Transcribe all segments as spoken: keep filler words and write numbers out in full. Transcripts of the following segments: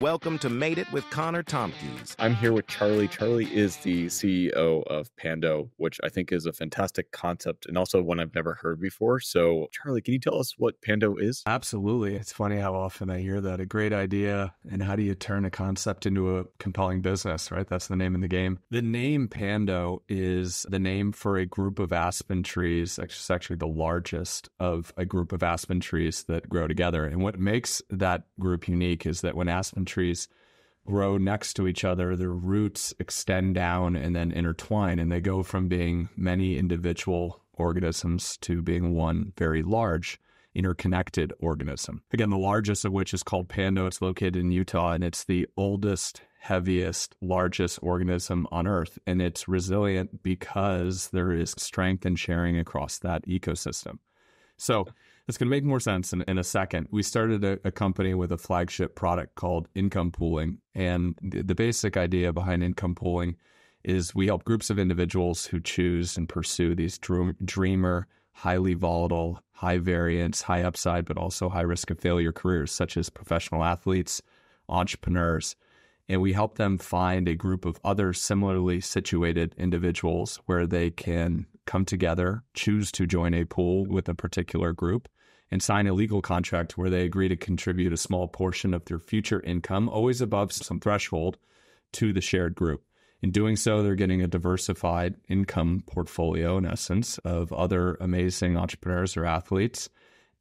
Welcome to Made It with Connor Tompkins. I'm here with Charlie. Charlie is the C E O of Pando, which I think is a fantastic concept and also one I've never heard before. So Charlie, can you tell us what Pando is? Absolutely. It's funny how often I hear that. A great idea. And how do you turn a concept into a compelling business, right? That's the name of the game. The name Pando is the name for a group of aspen trees. It's actually the largest of a group of aspen trees that grow together. And what makes that group unique is that when aspen trees grow next to each other, their roots extend down and then intertwine, and they go from being many individual organisms to being one very large interconnected organism. Again, the largest of which is called Pando. It's located in Utah, and it's the oldest, heaviest, largest organism on Earth, and it's resilient because there is strength and sharing across that ecosystem. So it's going to make more sense in, in a second. We started a, a company with a flagship product called Income Pooling. And the, the basic idea behind Income Pooling is we help groups of individuals who choose and pursue these dream, dreamer, highly volatile, high variance, high upside, but also high risk of failure careers, such as professional athletes, entrepreneurs. And we help them find a group of other similarly situated individuals where they can come together, choose to join a pool with a particular group, and sign a legal contract where they agree to contribute a small portion of their future income, always above some threshold, to the shared group. In doing so, they're getting a diversified income portfolio, in essence, of other amazing entrepreneurs or athletes.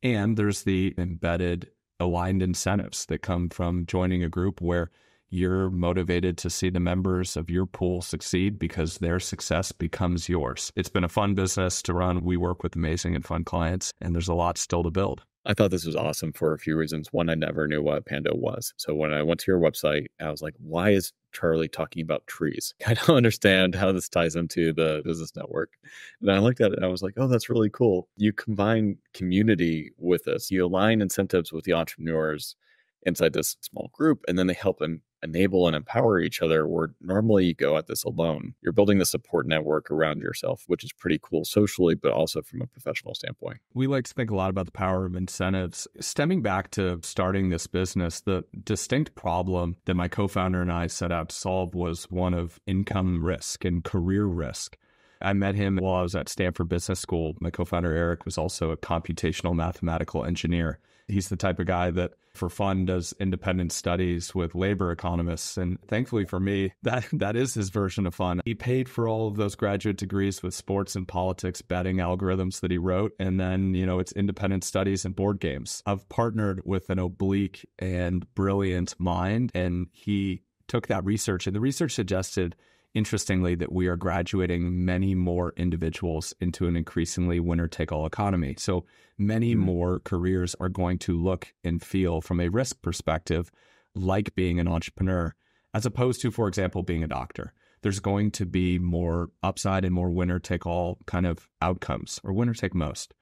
And there's the embedded aligned incentives that come from joining a group where you're motivated to see the members of your pool succeed because their success becomes yours. It's been a fun business to run. We work with amazing and fun clients, and there's a lot still to build. I thought this was awesome for a few reasons. One, I never knew what Pando was. So when I went to your website, I was like, why is Charlie talking about trees? I don't understand how this ties into the business network. And I looked at it and I was like, oh, that's really cool. You combine community with this. You align incentives with the entrepreneurs inside this small group, and then they help them enable and empower each other where normally you go at this alone. You're building the support network around yourself, which is pretty cool socially, but also from a professional standpoint. We like to think a lot about the power of incentives. Stemming back to starting this business, the distinct problem that my co-founder and I set out to solve was one of income risk and career risk. I met him while I was at Stanford Business School. My co-founder, Eric, was also a computational mathematical engineer. He's the type of guy that for fun does independent studies with labor economists. And thankfully for me, that that is his version of fun. He paid for all of those graduate degrees with sports and politics betting algorithms that he wrote. And then, you know, it's independent studies and board games. I've partnered with an oblique and brilliant mind, and he took that research, and the research suggested, interestingly, that we are graduating many more individuals into an increasingly winner-take-all economy. So many mm-hmm. more careers are going to look and feel from a risk perspective like being an entrepreneur, as opposed to, for example, being a doctor. There's going to be more upside and more winner-take-all kind of outcomes, or winner-take-most.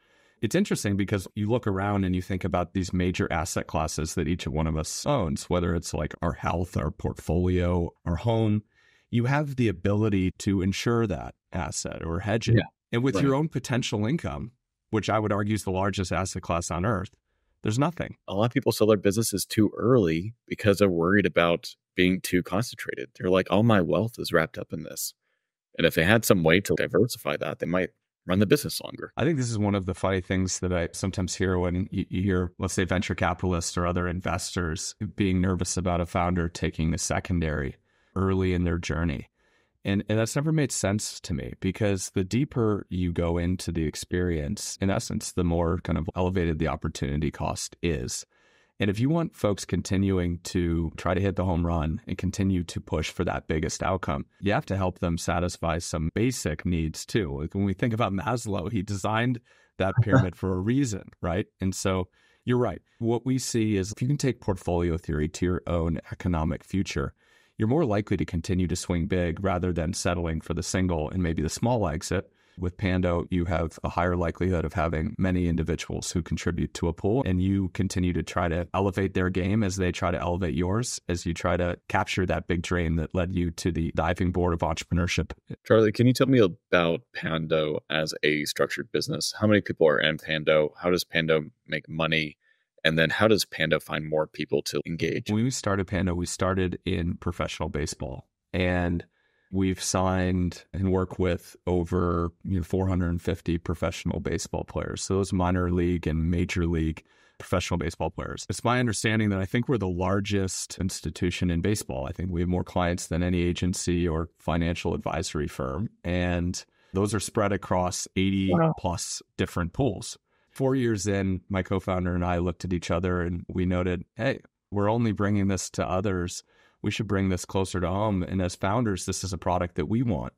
It's interesting because you look around and you think about these major asset classes that each one of us owns, whether it's like our health, our portfolio, our home. You have the ability to insure that asset or hedge it. Yeah, and with right. your own potential income, which I would argue is the largest asset class on Earth, there's nothing. A lot of people sell their businesses too early because they're worried about being too concentrated. They're like, all my wealth is wrapped up in this. And if they had some way to diversify that, they might run the business longer. I think this is one of the funny things that I sometimes hear when you hear, let's say, venture capitalists or other investors being nervous about a founder taking the secondary early in their journey. And, and that's never made sense to me, because the deeper you go into the experience, in essence, the more kind of elevated the opportunity cost is. And if you want folks continuing to try to hit the home run and continue to push for that biggest outcome, you have to help them satisfy some basic needs too. Like when we think about Maslow, he designed that pyramid for a reason, right? And so you're right. What we see is if you can take portfolio theory to your own economic future, you're more likely to continue to swing big rather than settling for the single and maybe the small exit. With Pando, you have a higher likelihood of having many individuals who contribute to a pool, and you continue to try to elevate their game as they try to elevate yours, as you try to capture that big dream that led you to the diving board of entrepreneurship. Charlie, can you tell me about Pando as a structured business? How many people are in Pando? How does Pando make money? And then how does Pando find more people to engage? When we started Pando, we started in professional baseball. And we've signed and work with over you know, four hundred fifty professional baseball players. So those minor league and major league professional baseball players. It's my understanding that I think we're the largest institution in baseball. I think we have more clients than any agency or financial advisory firm. And those are spread across eighty wow. plus different pools. Four years in, my co-founder and I looked at each other and we noted, hey, we're only bringing this to others. We should bring this closer to home. And as founders, this is a product that we want.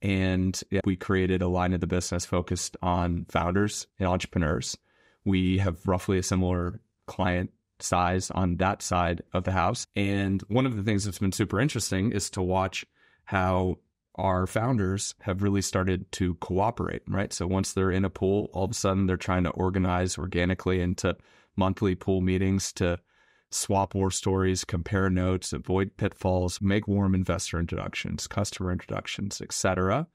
And we created a line of the business focused on founders and entrepreneurs. We have roughly a similar client size on that side of the house. And one of the things that's been super interesting is to watch how our founders have really started to cooperate, right? So once they're in a pool, all of a sudden they're trying to organize organically into monthly pool meetings to swap war stories, compare notes, avoid pitfalls, make warm investor introductions, customer introductions, et cetera.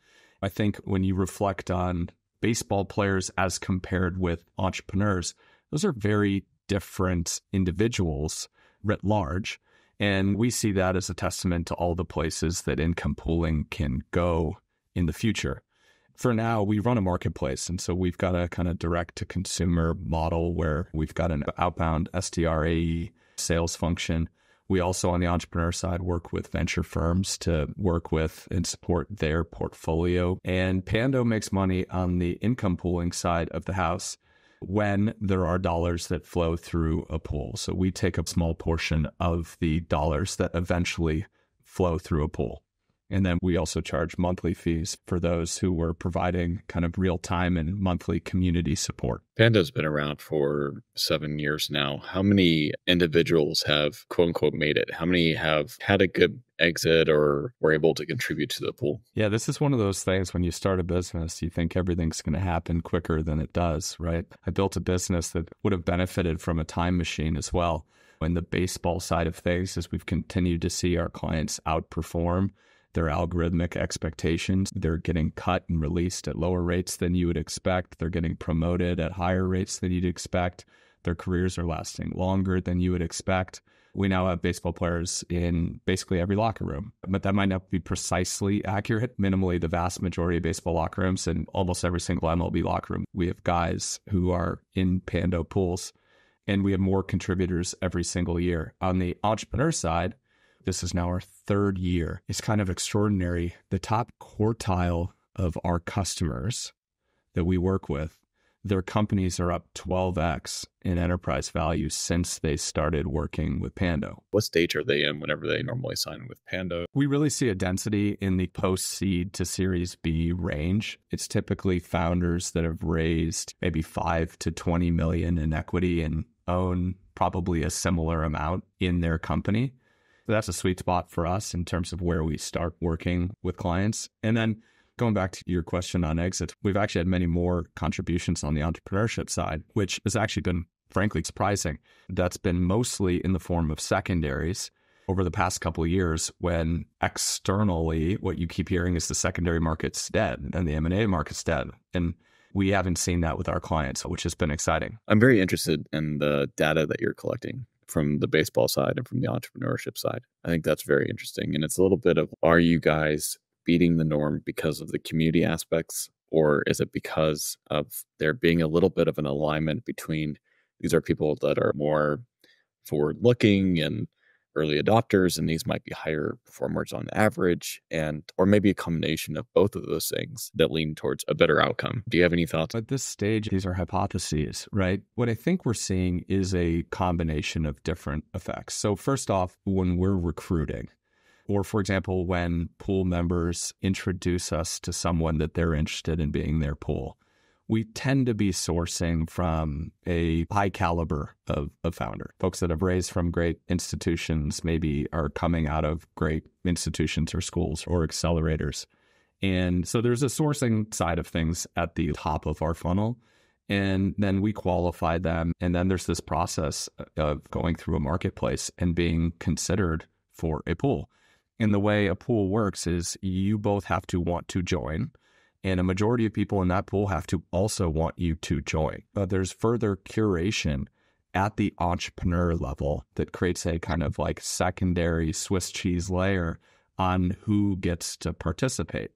I think when you reflect on baseball players as compared with entrepreneurs, those are very different individuals writ large. And we see that as a testament to all the places that income pooling can go in the future. For now, we run a marketplace. And so we've got a kind of direct-to-consumer model where we've got an outbound S D R A E sales function. We also, on the entrepreneur side, work with venture firms to work with and support their portfolio. And Pando makes money on the income pooling side of the house when there are dollars that flow through a pool. So we take a small portion of the dollars that eventually flow through a pool. And then we also charge monthly fees for those who were providing kind of real-time and monthly community support. Pando's been around for seven years now. How many individuals have, quote-unquote, made it? How many have had a good exit or were able to contribute to the pool? Yeah, this is one of those things when you start a business, you think everything's going to happen quicker than it does, right? I built a business that would have benefited from a time machine as well. And the baseball side of things is we've continued to see our clients outperform their algorithmic expectations. They're getting cut and released at lower rates than you would expect. They're getting promoted at higher rates than you'd expect. Their careers are lasting longer than you would expect. We now have baseball players in basically every locker room, but that might not be precisely accurate. Minimally, the vast majority of baseball locker rooms and almost every single M L B locker room, we have guys who are in Pando pools, and we have more contributors every single year. On the entrepreneur side, this is now our third year. It's kind of extraordinary. The top quartile of our customers that we work with, their companies are up twelve x in enterprise value since they started working with Pando. What stage are they in whenever they normally sign with Pando? We really see a density in the post-seed to Series B range. It's typically founders that have raised maybe five to twenty million in equity and own probably a similar amount in their company. That's a sweet spot for us in terms of where we start working with clients. And then going back to your question on exits, we've actually had many more contributions on the entrepreneurship side, which has actually been, frankly, surprising. That's been mostly in the form of secondaries over the past couple of years, when externally, what you keep hearing is the secondary market's dead and the M and A market's dead. And we haven't seen that with our clients, which has been exciting. I'm very interested in the data that you're collecting from the baseball side and from the entrepreneurship side. I think that's very interesting. And it's a little bit of, are you guys beating the norm because of the community aspects? Or is it because of there being a little bit of an alignment between these are people that are more forward-looking and early adopters, and these might be higher performers on average, and or maybe a combination of both of those things that lean towards a better outcome? Do you have any thoughts? At this stage, these are hypotheses, right? What I think we're seeing is a combination of different effects. So first off, when we're recruiting, or for example, when pool members introduce us to someone that they're interested in being their pool, we tend to be sourcing from a high caliber of a founder. Folks that have raised from great institutions, maybe are coming out of great institutions or schools or accelerators. And so there's a sourcing side of things at the top of our funnel. And then we qualify them. And then there's this process of going through a marketplace and being considered for a pool. And the way a pool works is you both have to want to join. And a majority of people in that pool have to also want you to join. But there's further curation at the entrepreneur level that creates a kind of like secondary Swiss cheese layer on who gets to participate.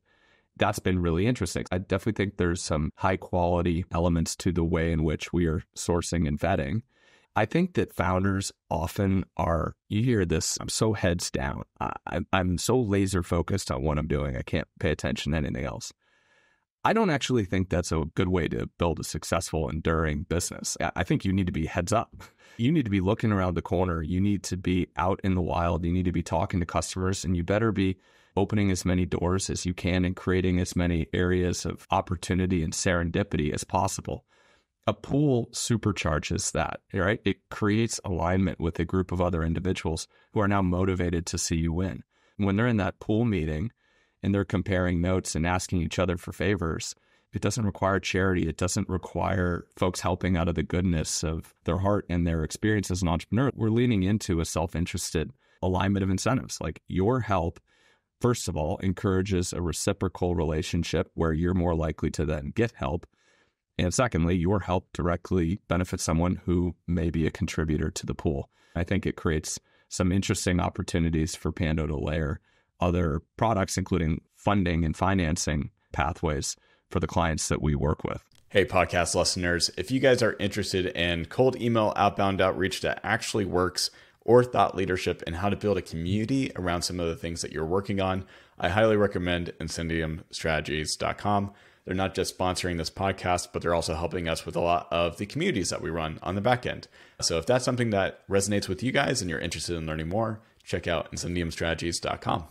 That's been really interesting. I definitely think there's some high quality elements to the way in which we are sourcing and vetting. I think that founders often are, you hear this, I'm so heads down. I, I'm so laser focused on what I'm doing. I can't pay attention to anything else. I don't actually think that's a good way to build a successful, enduring business. I think you need to be heads up. You need to be looking around the corner. You need to be out in the wild. You need to be talking to customers, and you better be opening as many doors as you can and creating as many areas of opportunity and serendipity as possible. A pool supercharges that, right? It creates alignment with a group of other individuals who are now motivated to see you win. When they're in that pool meeting and they're comparing notes and asking each other for favors, it doesn't require charity. It doesn't require folks helping out of the goodness of their heart and their experience as an entrepreneur. We're leaning into a self-interested alignment of incentives. Like your help, first of all, encourages a reciprocal relationship where you're more likely to then get help. And secondly, your help directly benefits someone who may be a contributor to the pool. I think it creates some interesting opportunities for Pando to layer other products, including funding and financing pathways for the clients that we work with. Hey, podcast listeners, if you guys are interested in cold email outbound outreach that actually works, or thought leadership and how to build a community around some of the things that you're working on, I highly recommend Incendium Strategies dot com. They're not just sponsoring this podcast, but they're also helping us with a lot of the communities that we run on the back end. So if that's something that resonates with you guys and you're interested in learning more, check out Incendium Strategies dot com.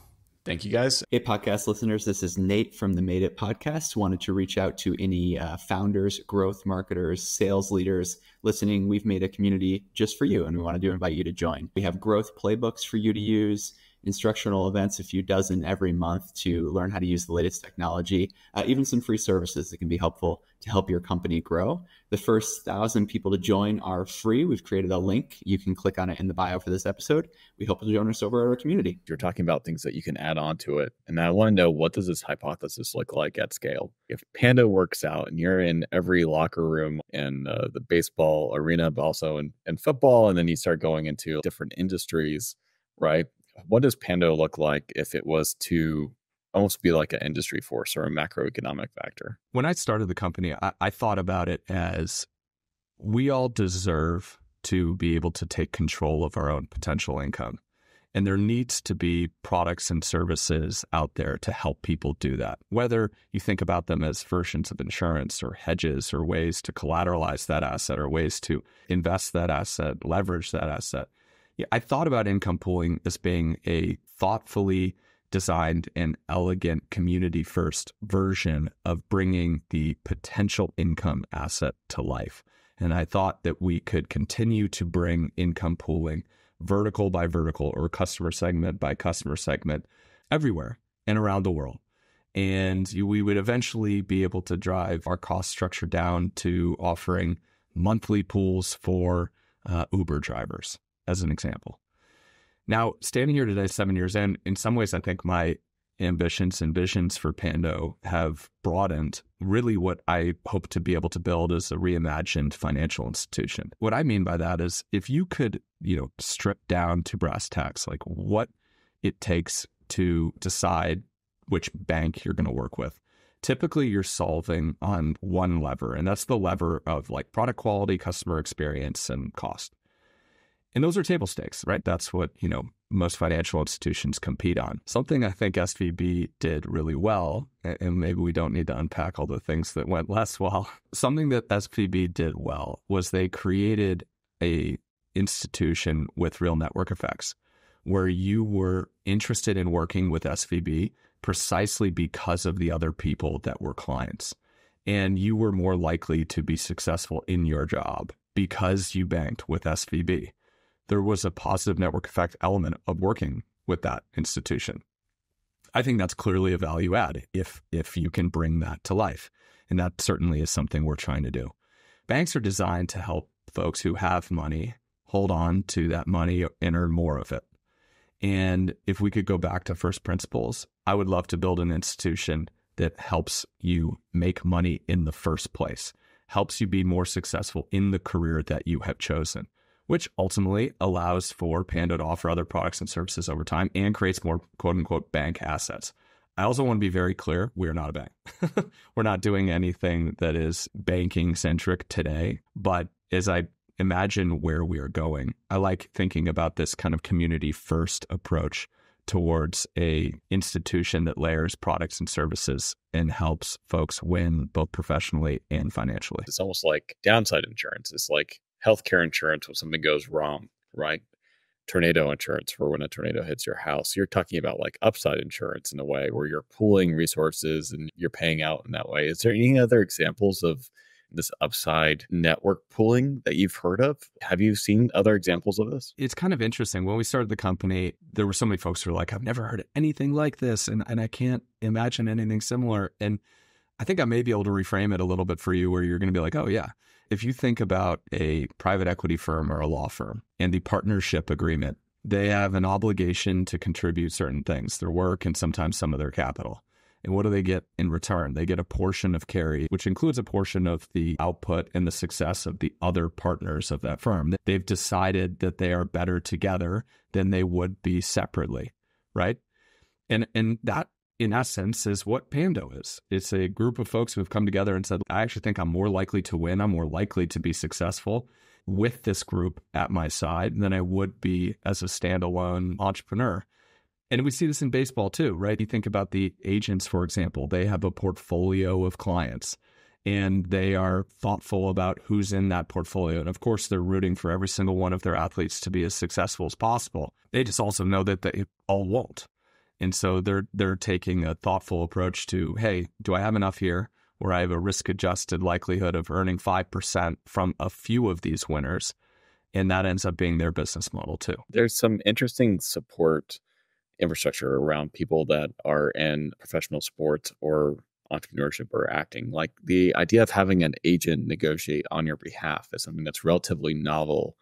Thank you, guys. Hey, podcast listeners. This is Nate from the Made It podcast. Wanted to reach out to any uh, founders, growth marketers, sales leaders listening. We've made a community just for you, and we wanted to invite you to join. We have growth playbooks for you to use, instructional events, a few dozen every month to learn how to use the latest technology, uh, even some free services that can be helpful to help your company grow. The first thousand people to join are free. We've created a link. You can click on it in the bio for this episode. We hope you'll join us over at our community. You're talking about things that you can add on to it. And I want to know, what does this hypothesis look like at scale? If Pando works out and you're in every locker room and uh, the baseball arena, but also in, in football, and then you start going into different industries, right? What does Pando look like if it was to almost be like an industry force or a macroeconomic factor? When I started the company, I, I thought about it as we all deserve to be able to take control of our own potential income. And there needs to be products and services out there to help people do that. Whether you think about them as versions of insurance or hedges or ways to collateralize that asset or ways to invest that asset, leverage that asset. I thought about income pooling as being a thoughtfully designed and elegant community-first version of bringing the potential income asset to life. And I thought that we could continue to bring income pooling vertical by vertical or customer segment by customer segment everywhere and around the world. And we would eventually be able to drive our cost structure down to offering monthly pools for uh, Uber drivers, as an example. Now, standing here today, seven years in, in some ways, I think my ambitions and visions for Pando have broadened. Really what I hope to be able to build is a reimagined financial institution. What I mean by that is if you could, you know, strip down to brass tacks, like what it takes to decide which bank you're going to work with. Typically, you're solving on one lever, and that's the lever of like product quality, customer experience, and cost. And those are table stakes, right? That's what, you know, most financial institutions compete on. Something I think S V B did really well, and maybe we don't need to unpack all the things that went less well. Something that S V B did well was they created a institution with real network effects where you were interested in working with S V B precisely because of the other people that were clients. And you were more likely to be successful in your job because you banked with S V B. There was a positive network effect element of working with that institution. I think that's clearly a value add if if you can bring that to life. And that certainly is something we're trying to do. Banks are designed to help folks who have money hold on to that money and earn more of it. And if we could go back to first principles, I would love to build an institution that helps you make money in the first place, helps you be more successful in the career that you have chosen. which ultimately allows for Pando to offer other products and services over time and creates more quote unquote bank assets. I also want to be very clear, we're not a bank. We're not doing anything that is banking centric today. But as I imagine where we are going, I like thinking about this kind of community first approach towards a institution that layers products and services and helps folks win both professionally and financially. It's almost like downside insurance. It's like healthcare insurance when something goes wrong, right? Tornado insurance for when a tornado hits your house. You're talking about like upside insurance in a way where you're pooling resources and you're paying out in that way. Is there any other examples of this upside network pooling that you've heard of? Have you seen other examples of this? It's kind of interesting. When we started the company, there were so many folks who were like, I've never heard of anything like this. And, and I can't imagine anything similar. And I think I may be able to reframe it a little bit for you where you're going to be like, oh yeah. If you think about a private equity firm or a law firm and the partnership agreement, they have an obligation to contribute certain things, their work and sometimes some of their capital. And what do they get in return? They get a portion of carry, which includes a portion of the output and the success of the other partners of that firm. They've decided that they are better together than they would be separately, right? And and that, in essence, is what Pando is. It's a group of folks who have come together and said, I actually think I'm more likely to win. I'm more likely to be successful with this group at my side than I would be as a standalone entrepreneur. And we see this in baseball too, right? You think about the agents, for example, they have a portfolio of clients and they are thoughtful about who's in that portfolio. And of course, they're rooting for every single one of their athletes to be as successful as possible. They just also know that they all won't. And so they're they're taking a thoughtful approach to, hey, do I have enough here where I have a risk-adjusted likelihood of earning five percent from a few of these winners? And that ends up being their business model too. There's some interesting support infrastructure around people that are in professional sports or entrepreneurship or acting. Like the idea of having an agent negotiate on your behalf is something that's relatively novel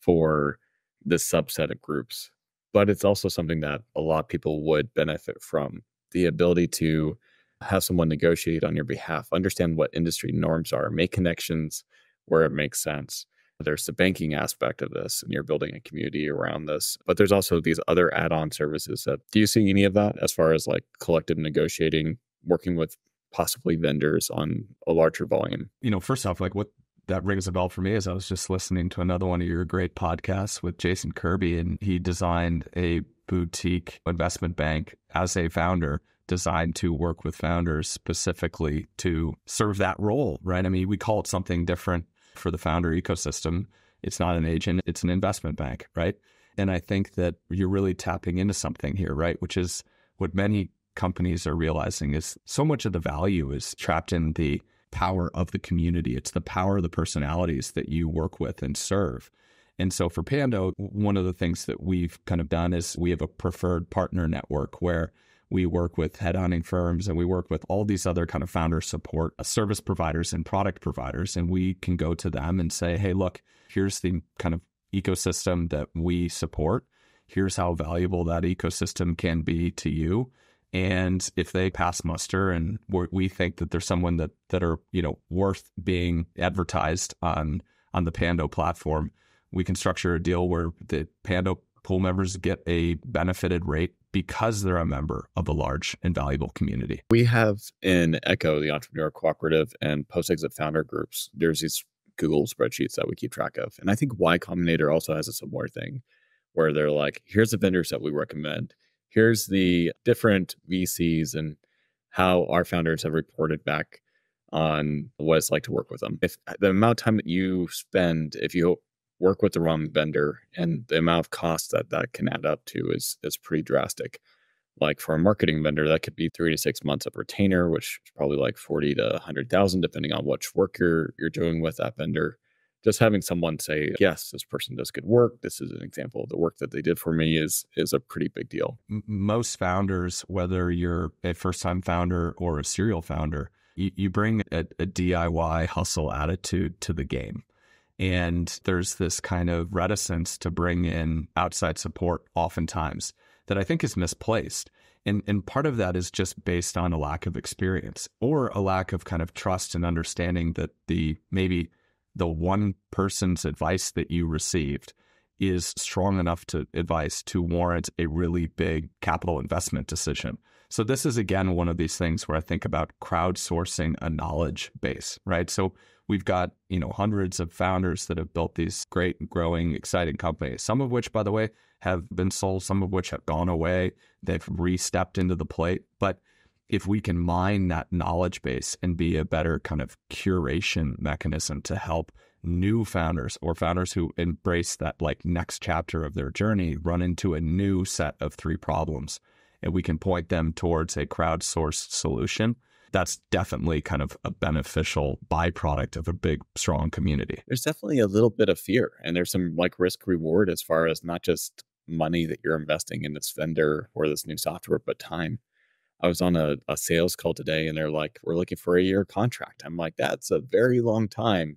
for this subset of groups. But it's also something that a lot of people would benefit from. The ability to have someone negotiate on your behalf, understand what industry norms are, make connections where it makes sense. There's the banking aspect of this, and you're building a community around this. But there's also these other add-on services. That, do you see any of that as far as like collective negotiating, working with possibly vendors on a larger volume? You know, first off, like what that rings a bell for me is I was just listening to another one of your great podcasts with Jason Kirby, and he designed a boutique investment bank as a founder, designed to work with founders specifically to serve that role, right? I mean, we call it something different. For the founder ecosystem, it's not an agent, it's an investment bank, right? And I think that you're really tapping into something here, right? Which is what many companies are realizing is so much of the value is trapped in the power of the community. It's the power of the personalities that you work with and serve. And so for Pando, one of the things that we've kind of done is we have a preferred partner network where we work with headhunting firms and we work with all these other kind of founder support service providers and product providers. And we can go to them and say, hey, look, here's the kind of ecosystem that we support. Here's how valuable that ecosystem can be to you. And if they pass muster and we think that there's someone that that are, you know, worth being advertised on on the Pando platform, we can structure a deal where the Pando pool members get a benefited rate because they're a member of a large and valuable community. We have in Echo, the Entrepreneur Cooperative, and post-exit founder groups, there's these Google spreadsheets that we keep track of. And I think Y Combinator also has a similar thing where they're like, here's the vendors that we recommend. Here's the different V Cs and how our founders have reported back on what it's like to work with them. If the amount of time that you spend, if you work with the wrong vendor, and the amount of cost that that can add up to is is pretty drastic. Like for a marketing vendor, that could be three to six months of retainer, which is probably like forty to a hundred thousand, depending on which work you're you're doing with that vendor. Just having someone say, yes, this person does good work. This is an example of the work that they did for me is is a pretty big deal. Most founders, whether you're a first-time founder or a serial founder, you, you bring a, a D I Y hustle attitude to the game. And there's this kind of reticence to bring in outside support oftentimes that I think is misplaced. And and part of that is just based on a lack of experience or a lack of kind of trust and understanding that the maybe the one person's advice that you received is strong enough to advice to warrant a really big capital investment decision. So this is, again, one of these things where I think about crowdsourcing a knowledge base, right? So we've got, you know, hundreds of founders that have built these great, growing, exciting companies, some of which, by the way, have been sold, some of which have gone away. They've re-stepped into the plate. But if we can mine that knowledge base and be a better kind of curation mechanism to help new founders or founders who embrace that like next chapter of their journey run into a new set of three problems, and we can point them towards a crowdsourced solution, that's definitely kind of a beneficial byproduct of a big, strong community. There's definitely a little bit of fear, and there's some like risk reward as far as not just money that you're investing in this vendor or this new software, but time. I was on a, a sales call today and they're like, we're looking for a year contract. I'm like, that's a very long time.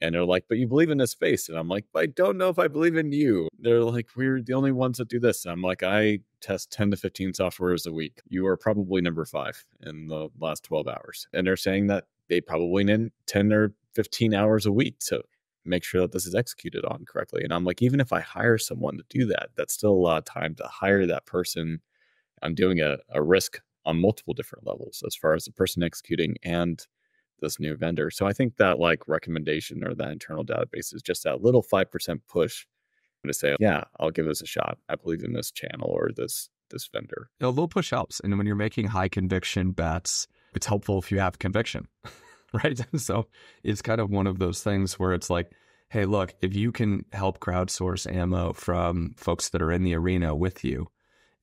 And they're like, but you believe in this space. And I'm like, but I don't know if I believe in you. They're like, we're the only ones that do this. And I'm like, I test ten to fifteen softwares a week. You are probably number five in the last twelve hours. And they're saying that they probably need ten or fifteen hours a week to make sure that this is executed on correctly. And I'm like, even if I hire someone to do that, that's still a lot of time to hire that person. I'm doing a, a risk on multiple different levels as far as the person executing and this new vendor. So I think that like recommendation or that internal database is just that little five percent push to say, yeah, I'll give this a shot. I believe in this channel or this, this vendor. A little push helps. And when you're making high conviction bets, it's helpful if you have conviction, right? So it's kind of one of those things where it's like, hey, look, if you can help crowdsource ammo from folks that are in the arena with you,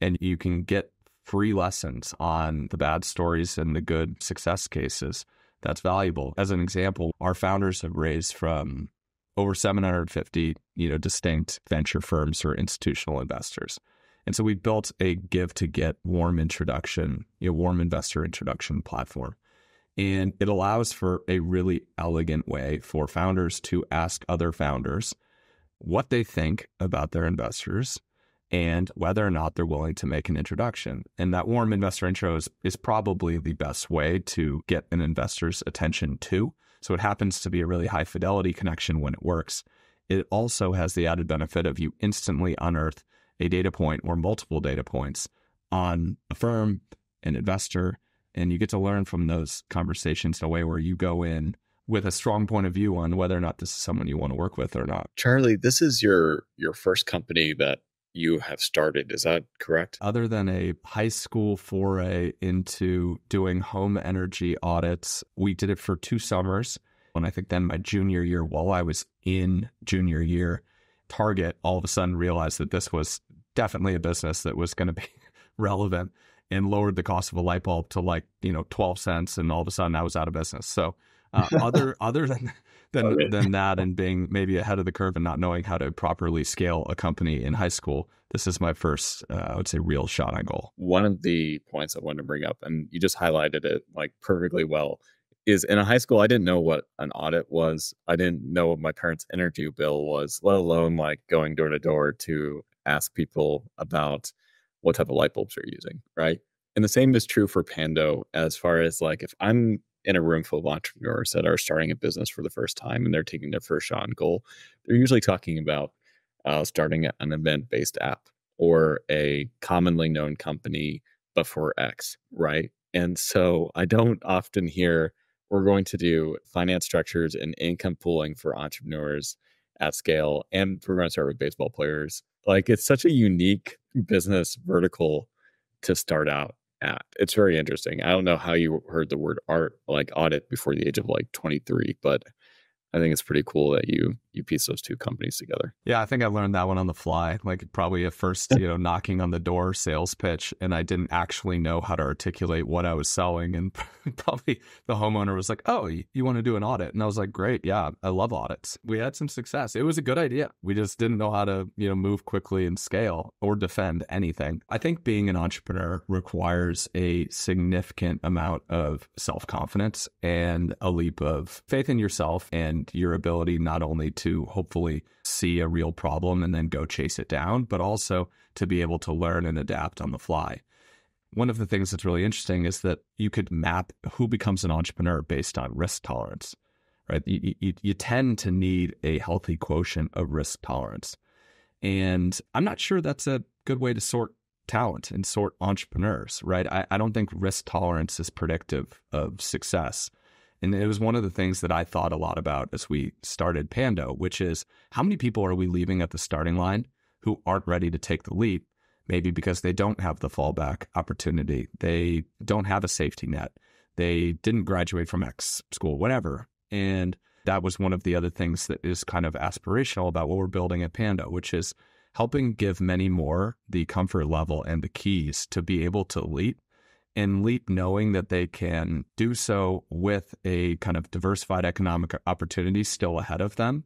and you can get free lessons on the bad stories and the good success cases, that's valuable. As an example, our founders have raised from over seven hundred fifty, you know, distinct venture firms or institutional investors. And so we built a give to get warm introduction, you know, warm investor introduction platform. And it allows for a really elegant way for founders to ask other founders what they think about their investors and whether or not they're willing to make an introduction. And that warm investor intro is, is probably the best way to get an investor's attention too. So it happens to be a really high fidelity connection when it works. It also has the added benefit of you instantly unearth a data point or multiple data points on a firm, an investor, and you get to learn from those conversations in a way where you go in with a strong point of view on whether or not this is someone you want to work with or not. Charlie, this is your your first company that you have started. Is that correct? Other than a high school foray into doing home energy audits, we did it for two summers. And I think then my junior year, while I was in junior year, Target all of a sudden realized that this was definitely a business that was going to be relevant and lowered the cost of a light bulb to like, you know, twelve cents. And all of a sudden I was out of business. So uh, other other than Than, okay. than that and being maybe ahead of the curve and not knowing how to properly scale a company in high school, this is my first, uh, I would say, real shot on goal. One of the points I wanted to bring up, and you just highlighted it like perfectly well, is in a high school, I didn't know what an audit was. I didn't know what my parents' energy bill was, let alone like going door to door to ask people about what type of light bulbs they're using, right? And the same is true for Pando as far as like if I'm in a room full of entrepreneurs that are starting a business for the first time and they're taking their first shot on goal, they're usually talking about uh, starting an event-based app or a commonly known company before X, right? And so I don't often hear, we're going to do finance structures and income pooling for entrepreneurs at scale, and we're going to start with baseball players. Like it's such a unique business vertical to start out at. It's very interesting. I don't know how you heard the word art like audit before the age of like twenty-three, but I think it's pretty cool that you you piece those two companies together. Yeah, I think I learned that one on the fly, like probably a first, you know, knocking on the door sales pitch, and I didn't actually know how to articulate what I was selling, and probably the homeowner was like, "Oh, you want to do an audit?" And I was like, "Great, yeah, I love audits." We had some success. It was a good idea. We just didn't know how to, you know, move quickly and scale or defend anything. I think being an entrepreneur requires a significant amount of self-confidence and a leap of faith in yourself and your ability not only to to hopefully see a real problem and then go chase it down, but also to be able to learn and adapt on the fly. One of the things that's really interesting is that you could map who becomes an entrepreneur based on risk tolerance, right? You, you, you tend to need a healthy quotient of risk tolerance. And I'm not sure that's a good way to sort talent and sort entrepreneurs, right? I, I don't think risk tolerance is predictive of success. And it was one of the things that I thought a lot about as we started Pando, which is how many people are we leaving at the starting line who aren't ready to take the leap, maybe because they don't have the fallback opportunity. They don't have a safety net. They didn't graduate from X school, whatever. And that was one of the other things that is kind of aspirational about what we're building at Pando, which is helping give many more the comfort level and the keys to be able to leap. And leap knowing that they can do so with a kind of diversified economic opportunity still ahead of them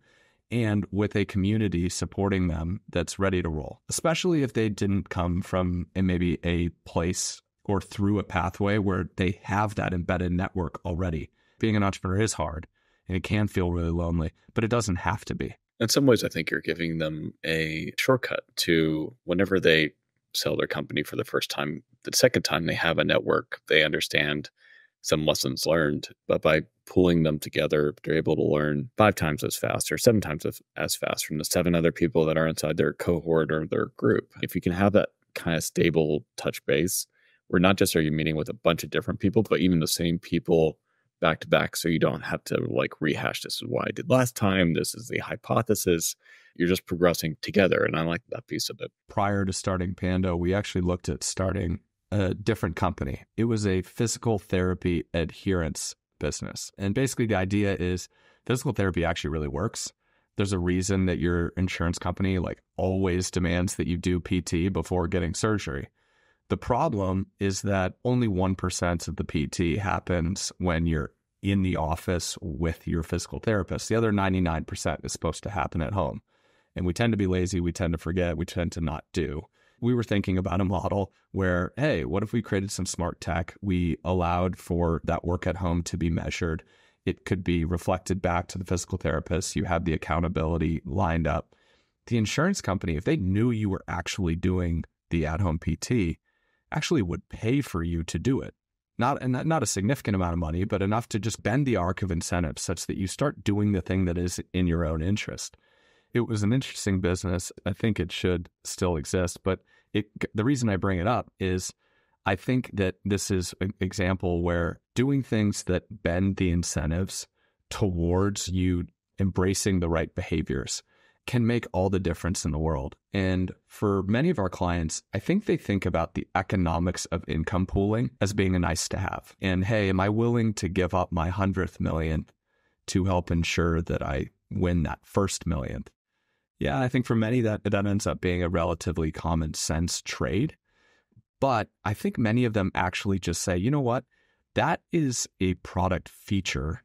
and with a community supporting them that's ready to roll, especially if they didn't come from a, maybe a place or through a pathway where they have that embedded network already. Being an entrepreneur is hard and it can feel really lonely, but it doesn't have to be. In some ways, I think you're giving them a shortcut to whenever they sell their company for the first time. The second time they have a network, they understand some lessons learned, but by pooling them together, they're able to learn five times as fast or seven times as fast from the seven other people that are inside their cohort or their group. If you can have that kind of stable touch base, where not just are you meeting with a bunch of different people, but even the same people back to back. So you don't have to like rehash, this is what I did last time. This is the hypothesis. You're just progressing together. And I like that piece of it. Prior to starting Pando, we actually looked at starting a different company. It was a physical therapy adherence business. And basically the idea is physical therapy actually really works. There's a reason that your insurance company like always demands that you do P T before getting surgery. The problem is that only one percent of the P T happens when you're in the office with your physical therapist. The other ninety-nine percent is supposed to happen at home. And we tend to be lazy. We tend to forget. We tend to not do. We were thinking about a model where, hey, what if we created some smart tech? We allowed for that work at home to be measured. It could be reflected back to the physical therapist. You have the accountability lined up. The insurance company, if they knew you were actually doing the at-home P T, actually would pay for you to do it. Not, and not a significant amount of money, but enough to just bend the arc of incentives such that you start doing the thing that is in your own interest. It was an interesting business. I think it should still exist, but it, the reason I bring it up is I think that this is an example where doing things that bend the incentives towards you embracing the right behaviors can make all the difference in the world. And for many of our clients, I think they think about the economics of income pooling as being a nice to have. And hey, am I willing to give up my hundredth millionth to help ensure that I win that first millionth? Yeah, I think for many that, that ends up being a relatively common sense trade. But I think many of them actually just say, you know what, that is a product feature.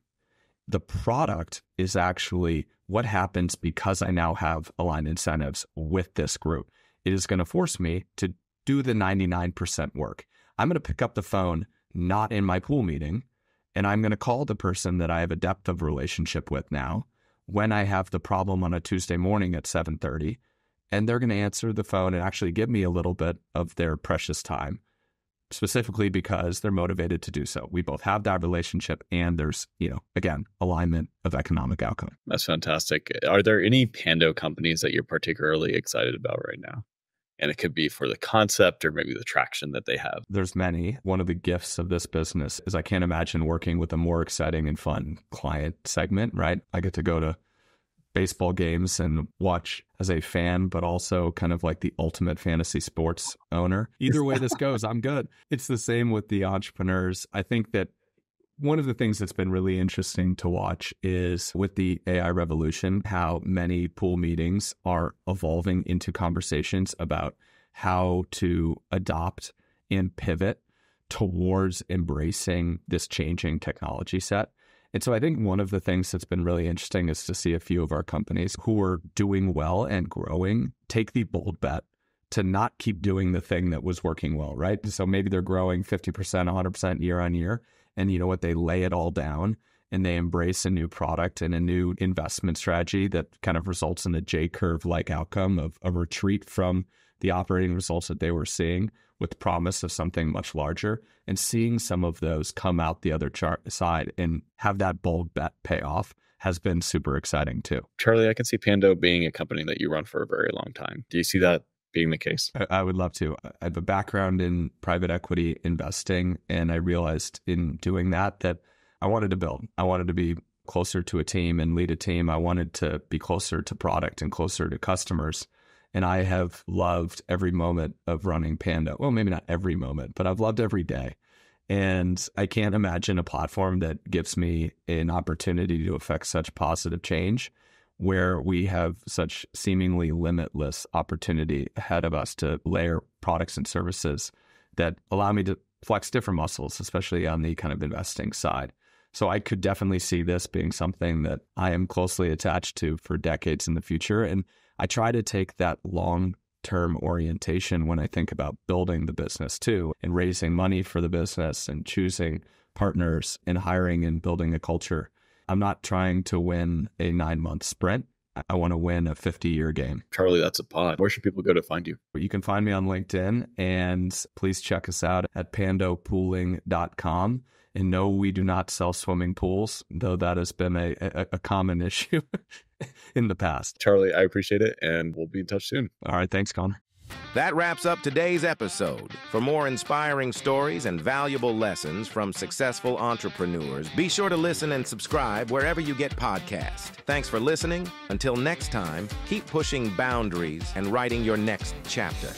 The product is actually what happens because I now have aligned incentives with this group. It is going to force me to do the ninety-nine percent work. I'm going to pick up the phone, not in my pool meeting, and I'm going to call the person that I have a depth of relationship with now when I have the problem on a Tuesday morning at seven thirty, and they're going to answer the phone and actually give me a little bit of their precious time, specifically because they're motivated to do so. We both have that relationship and there's, you know, again, alignment of economic outcome. That's fantastic. Are there any Pando companies that you're particularly excited about right now? And it could be for the concept or maybe the traction that they have. There's many. One of the gifts of this business is I can't imagine working with a more exciting and fun client segment, right? I get to go to baseball games and watch as a fan, but also kind of like the ultimate fantasy sports owner. Either way this goes, I'm good. It's the same with the entrepreneurs. I think that one of the things that's been really interesting to watch is with the A I revolution, how many pool meetings are evolving into conversations about how to adopt and pivot towards embracing this changing technology set. And so I think one of the things that's been really interesting is to see a few of our companies who are doing well and growing take the bold bet to not keep doing the thing that was working well, right? So maybe they're growing fifty percent, one hundred percent year on year. And you know what? They lay it all down and they embrace a new product and a new investment strategy that kind of results in a J-curve-like outcome of a retreat from the operating results that they were seeing with promise of something much larger, and seeing some of those come out the other chart side and have that bold bet pay off has been super exciting too. Charlie, I can see Pando being a company that you run for a very long time. Do you see that being the case? I would love to. I have a background in private equity investing, and I realized in doing that that I wanted to build. I wanted to be closer to a team and lead a team. I wanted to be closer to product and closer to customers. And I have loved every moment of running Pando. Well, maybe not every moment, but I've loved every day. And I can't imagine a platform that gives me an opportunity to affect such positive change, where we have such seemingly limitless opportunity ahead of us to layer products and services that allow me to flex different muscles, especially on the kind of investing side. So I could definitely see this being something that I am closely attached to for decades in the future. And I try to take that long-term orientation when I think about building the business too, and raising money for the business and choosing partners and hiring and building a culture. I'm not trying to win a nine-month sprint. I want to win a fifty-year game. Charlie, that's a pod. Where should people go to find you? You can find me on LinkedIn, and please check us out at pando pooling dot com. And no, we do not sell swimming pools, though that has been a, a, a common issue in the past. Charlie, I appreciate it, and we'll be in touch soon. All right, thanks, Connor. That wraps up today's episode. For more inspiring stories and valuable lessons from successful entrepreneurs, be sure to listen and subscribe wherever you get podcasts. Thanks for listening. Until next time, keep pushing boundaries and writing your next chapter.